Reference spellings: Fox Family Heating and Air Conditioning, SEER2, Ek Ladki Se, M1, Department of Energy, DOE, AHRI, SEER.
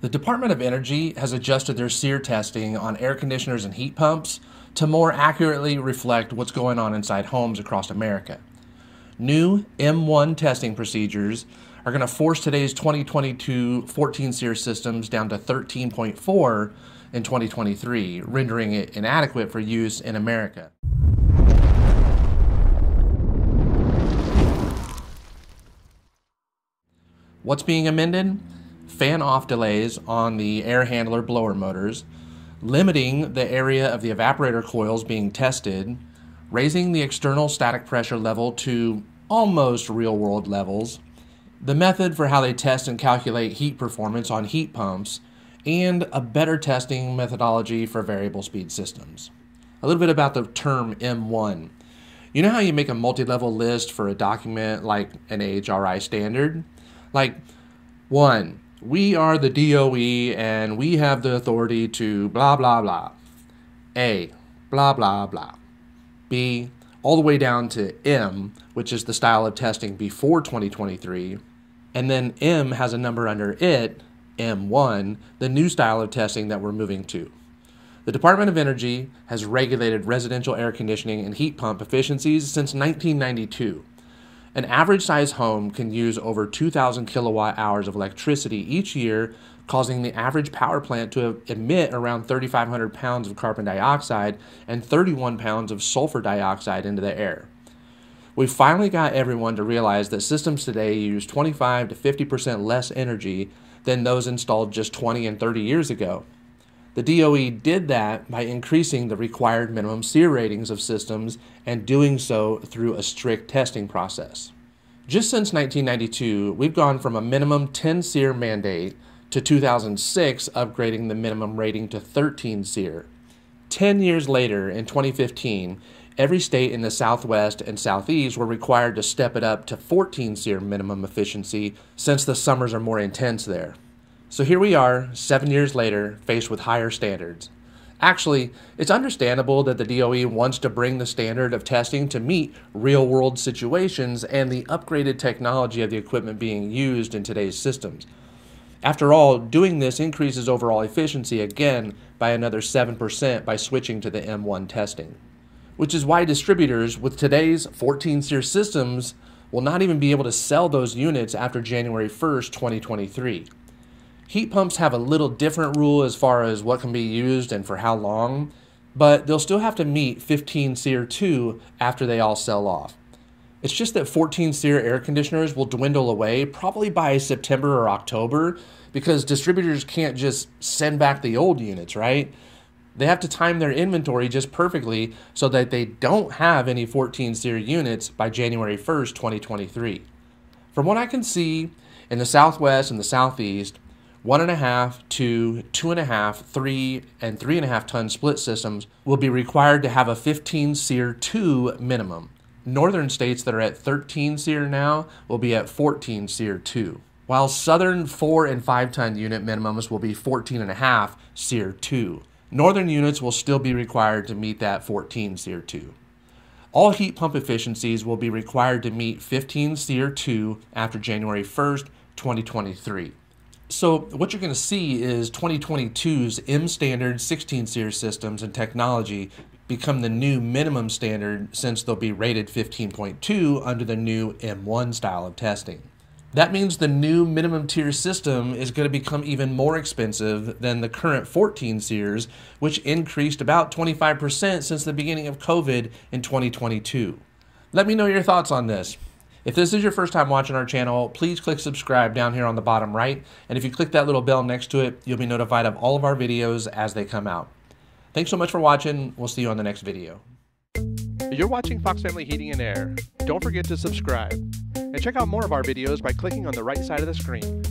The Department of Energy has adjusted their SEER testing on air conditioners and heat pumps to more accurately reflect what's going on inside homes across America. New M1 testing procedures are going to force today's 2022 14 SEER systems down to 13.4 in 2023, rendering it inadequate for use in America. What's being amended? Fan-off delays on the air handler blower motors, limiting the area of the evaporator coils being tested, raising the external static pressure level to almost real-world levels, the method for how they test and calculate heat performance on heat pumps, and a better testing methodology for variable speed systems. A little bit about the term M1. You know how you make a multi-level list for a document like an AHRI standard? Like, 1. We are the DOE and we have the authority to blah, blah, blah. A, blah, blah, blah. B, all the way down to M, which is the style of testing before 2023. And then M has a number under it, M1, the new style of testing that we're moving to. The Department of Energy has regulated residential air conditioning and heat pump efficiencies since 1992. An average size home can use over 2,000 kilowatt hours of electricity each year, causing the average power plant to emit around 3,500 pounds of carbon dioxide and 31 pounds of sulfur dioxide into the air. We finally got everyone to realize that systems today use 25 to 50% less energy than those installed just 20 and 30 years ago. The DOE did that by increasing the required minimum SEER ratings of systems and doing so through a strict testing process. Just since 1992, we've gone from a minimum 10 SEER mandate to 2006 upgrading the minimum rating to 13 SEER. 10 years later, in 2015, every state in the Southwest and Southeast were required to step it up to 14 SEER minimum efficiency since the summers are more intense there. So here we are, 7 years later, faced with higher standards. Actually, it's understandable that the DOE wants to bring the standard of testing to meet real-world situations and the upgraded technology of the equipment being used in today's systems. After all, doing this increases overall efficiency again by another 7% by switching to the M1 testing, which is why distributors with today's 14 SEER systems will not even be able to sell those units after January 1st, 2023. Heat pumps have a little different rule as far as what can be used and for how long, but they'll still have to meet 15 SEER2 after they all sell off. It's just that 14 SEER air conditioners will dwindle away probably by September or October because distributors can't just send back the old units, right? They have to time their inventory just perfectly so that they don't have any 14 SEER units by January 1st, 2023. From what I can see, in the Southwest and the Southeast, 1.5 to 2.5, 3, and 3.5 ton split systems will be required to have a 15 SEER 2 minimum. Northern states that are at 13 SEER now will be at 14 SEER 2, while southern 4 and 5 ton unit minimums will be 14.5 SEER 2. Northern units will still be required to meet that 14 SEER 2. All heat pump efficiencies will be required to meet 15 SEER 2 after January 1st, 2023. So what you're going to see is 2022's M standard 16 SEER systems and technology become the new minimum standard since they'll be rated 15.2 under the new M1 style of testing. That means the new minimum tier system is going to become even more expensive than the current 14 SEERs, which increased about 25% since the beginning of COVID in 2022. Let me know your thoughts on this. If this is your first time watching our channel, please click subscribe down here on the bottom right. And if you click that little bell next to it, you'll be notified of all of our videos as they come out. Thanks so much for watching. We'll see you on the next video. You're watching Fox Family Heating and Air. Don't forget to subscribe. And check out more of our videos by clicking on the right side of the screen.